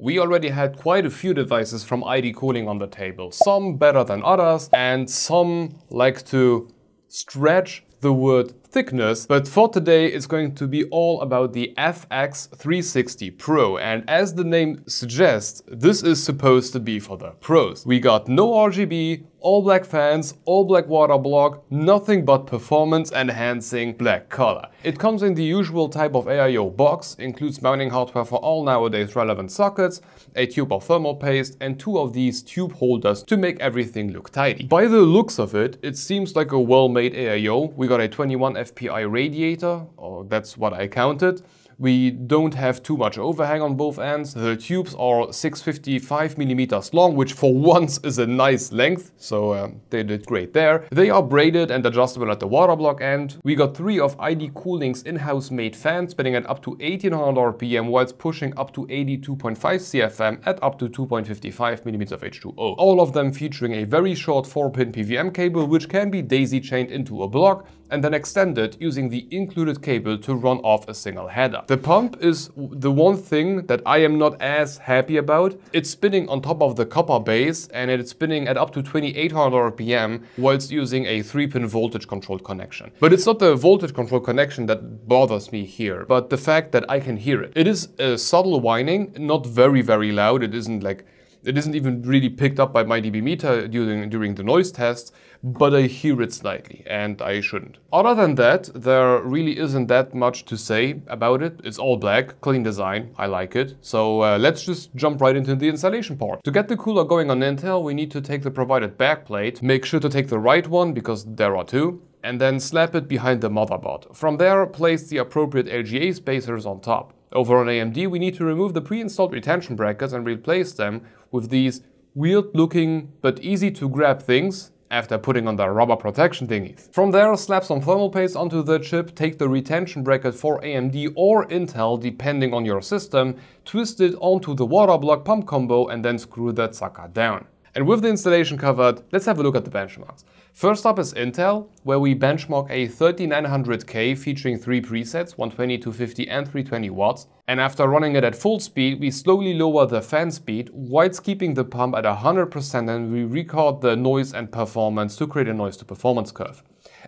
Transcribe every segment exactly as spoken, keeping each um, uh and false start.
We already had quite a few devices from I D Cooling on the table, some better than others, and some like to stretch the word thickness, but for today it's going to be all about the F X three sixty Pro, and as the name suggests, this is supposed to be for the pros. We got no R G B, all black fans, all black water block, nothing but performance enhancing black color. It comes in the usual type of A I O box, includes mounting hardware for all nowadays relevant sockets, a tube of thermal paste, and two of these tube holders to make everything look tidy. By the looks of it, it seems like a well-made A I O. We got a twenty-one F P I radiator, or that's what I counted. We don't have too much overhang on both ends. The tubes are six hundred fifty-five millimeters long, which for once is a nice length, so uh, they did great there. They are braided and adjustable at the water block end. We got three of I D Cooling's in-house made fans spinning at up to eighteen hundred R P M whilst pushing up to eighty-two point five C F M at up to two point five five millimeters of H two O. All of them featuring a very short four pin P W M cable which can be daisy chained into a block and then extended using the included cable to run off a single header. The pump is the one thing that I am not as happy about. It's spinning on top of the copper base and it's spinning at up to twenty-eight hundred R P M whilst using a three pin voltage controlled connection. But it's not the voltage controlled connection that bothers me here, but the fact that I can hear it. It is a subtle whining, not very, very loud. It isn't like It isn't even really picked up by my dB meter during, during the noise test, but I hear it slightly, and I shouldn't. Other than that, there really isn't that much to say about it. It's all black, clean design, I like it. So uh, let's just jump right into the installation part. To get the cooler going on Intel, we need to take the provided backplate, make sure to take the right one because there are two, and then slap it behind the motherboard. From there, place the appropriate L G A spacers on top. Over on A M D, we need to remove the pre-installed retention brackets and replace them with these weird-looking but easy-to-grab things after putting on the rubber protection thingies. From there, slap some thermal paste onto the chip, take the retention bracket for A M D or Intel, depending on your system, twist it onto the water block pump combo, and then screw that sucker down. And with the installation covered, let's have a look at the benchmarks. First up is Intel, where we benchmark a thirty-nine hundred K featuring three presets, one twenty, two fifty and three twenty watts. And after running it at full speed, we slowly lower the fan speed, whilst keeping the pump at one hundred percent, and we record the noise and performance to create a noise to performance curve.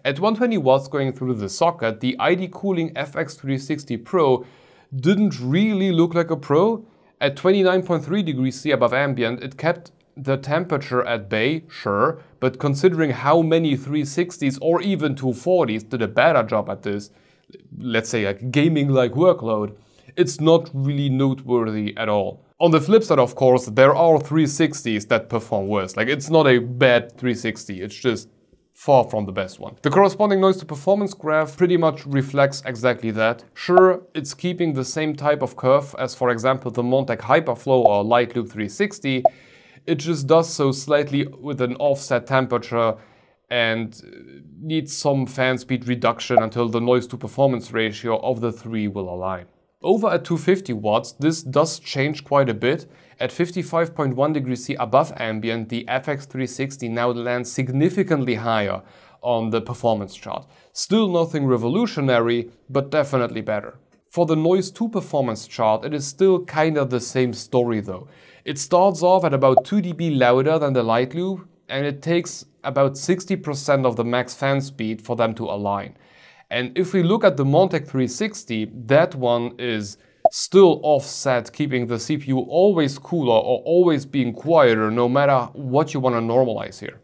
At one twenty watts going through the socket, the I D Cooling F X three sixty Pro didn't really look like a Pro. At twenty-nine point three degrees C above ambient, it kept the temperature at bay, sure, but considering how many three sixties or even two forties did a better job at this, let's say a gaming-like workload, it's not really noteworthy at all. On the flip side, of course, there are three sixties that perform worse. Like, it's not a bad three sixty, it's just far from the best one. The corresponding noise to performance graph pretty much reflects exactly that. Sure, it's keeping the same type of curve as, for example, the Montech Hyperflow or Light Loop three sixty, it just does so slightly with an offset temperature and needs some fan speed reduction until the noise to performance ratio of the three will align. Over at two fifty watts, this does change quite a bit. At fifty-five point one degrees C above ambient, the F X three sixty now lands significantly higher on the performance chart. Still nothing revolutionary, but definitely better. For the noise to performance chart, it is still kinda the same story though. It starts off at about two d B louder than the Light Loop, and it takes about sixty percent of the max fan speed for them to align. And if we look at the Montech three sixty, that one is still offset, keeping the C P U always cooler or always being quieter, no matter what you want to normalize here.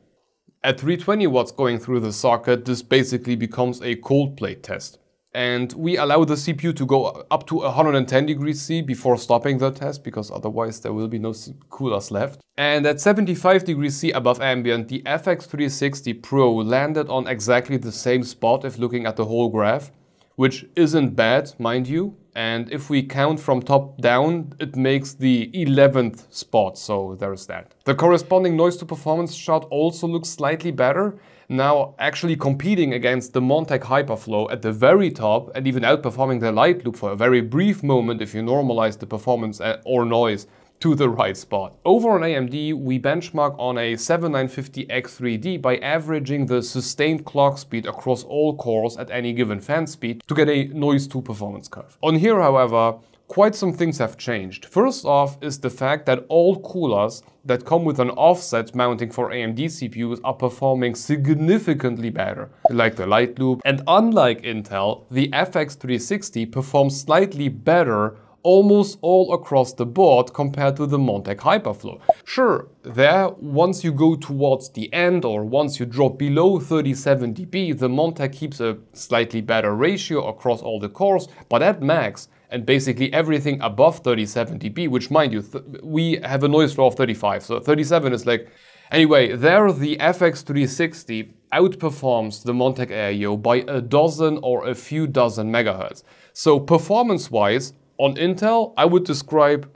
At three twenty watts going through the socket, this basically becomes a cold plate test. And we allow the C P U to go up to one hundred ten degrees C before stopping the test, because otherwise there will be no coolers left. And at seventy-five degrees C above ambient, the F X three sixty Pro landed on exactly the same spot if looking at the whole graph, which isn't bad, mind you. And if we count from top down, it makes the eleventh spot, so there's that. The corresponding noise to performance chart also looks slightly better, now actually competing against the Montech Hyperflow at the very top and even outperforming the Light Loop for a very brief moment if you normalize the performance or noise to the right spot. Over on A M D, we benchmark on a seventy-nine fifty X three D by averaging the sustained clock speed across all cores at any given fan speed to get a noise to performance curve. On here, however, quite some things have changed. First off is the fact that all coolers that come with an offset mounting for A M D C P Us are performing significantly better, like the Light Loop. And unlike Intel, the F X three sixty performs slightly better almost all across the board compared to the Montech Hyperflow. Sure, there, once you go towards the end or once you drop below thirty-seven dB, the Montech keeps a slightly better ratio across all the cores, but at max, and basically everything above thirty-seven dB, which mind you, th we have a noise floor of thirty-five, so thirty-seven is like... Anyway, there the F X three sixty outperforms the Montech A I O by a dozen or a few dozen megahertz. So performance-wise, on Intel, I would describe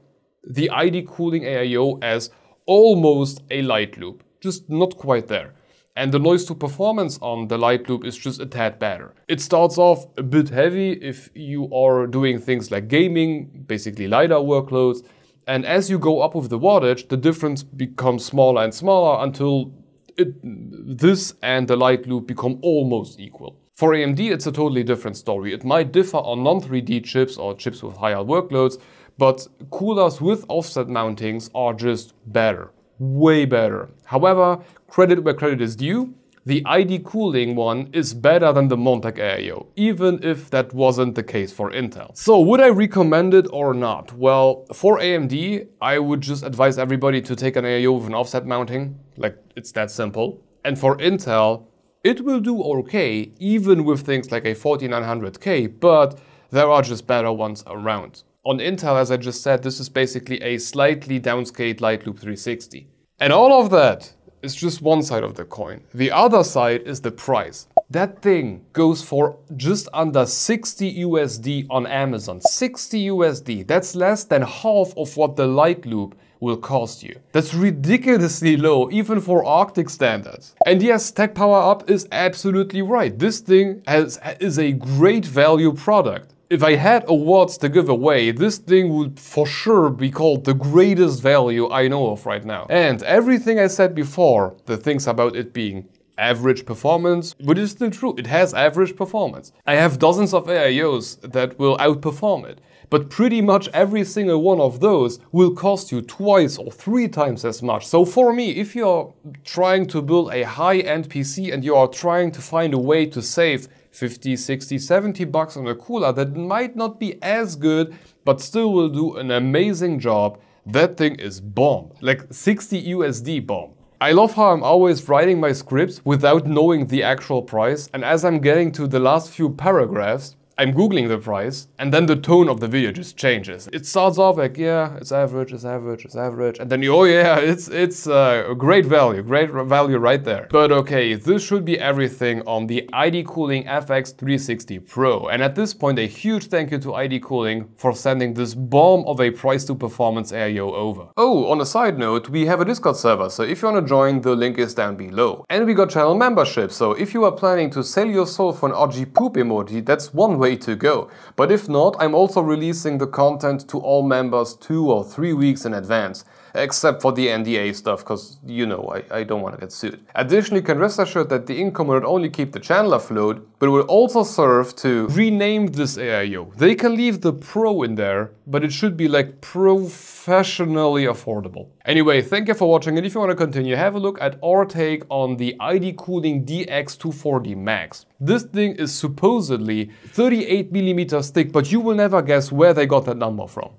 the I D Cooling A I O as almost a Light Loop, just not quite there. And the noise to performance on the Light Loop is just a tad better. It starts off a bit heavy if you are doing things like gaming, basically LiDAR workloads, and as you go up with the wattage, the difference becomes smaller and smaller until it, this and the Light Loop become almost equal. For A M D, it's a totally different story. It might differ on non three D chips or chips with higher workloads, but coolers with offset mountings are just better. Way better. However, credit where credit is due, the I D Cooling one is better than the Montech A I O, even if that wasn't the case for Intel. So would I recommend it or not? Well, for A M D, I would just advise everybody to take an A I O with an offset mounting. Like, it's that simple. And for Intel, it will do okay, even with things like a forty-nine hundred K, but there are just better ones around. On Intel, as I just said, this is basically a slightly downscaled Light Loop three sixty. And all of that is just one side of the coin. The other side is the price. That thing goes for just under sixty U S D on Amazon. sixty U S D, that's less than half of what the Light Loop will cost you. That's ridiculously low, even for Arctic standards. And yes, Tech Power Up is absolutely right. This thing has, is a great value product. If I had awards to give away, this thing would for sure be called the greatest value I know of right now. And everything I said before, the things about it being average performance, which is still true, it has average performance. I have dozens of A I Os that will outperform it, but pretty much every single one of those will cost you twice or three times as much. So for me, if you're trying to build a high-end P C and you are trying to find a way to save fifty, sixty, seventy bucks on a cooler that might not be as good, but still will do an amazing job, that thing is bomb. Like sixty U S D bomb. I love how I'm always writing my scripts without knowing the actual price, and as I'm getting to the last few paragraphs, I'm Googling the price, and then the tone of the video just changes. It starts off like, yeah, it's average, it's average, it's average, and then, oh yeah, it's it's uh, great value, great value right there. But okay, this should be everything on the I D Cooling F X three sixty Pro. And at this point, a huge thank you to I D Cooling for sending this bomb of a price to performance A I O over. Oh, on a side note, we have a Discord server, so if you wanna join, the link is down below. And we got channel membership, so if you are planning to sell your soul for an O G poop emoji, that's one way to go. But if not, I'm also releasing the content to all members two or three weeks in advance, except for the N D A stuff, because, you know, I, I don't want to get sued. Additionally, you can rest assured that the income will not only keep the channel afloat, but it will also serve to rename this A I O. They can leave the Pro in there, but it should be like professionally affordable. Anyway, thank you for watching, and if you want to continue, have a look at our take on the I D Cooling D X two forty Max. This thing is supposedly thirty-eight millimeters thick, but you will never guess where they got that number from.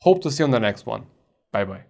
Hope to see you on the next one. Bye bye.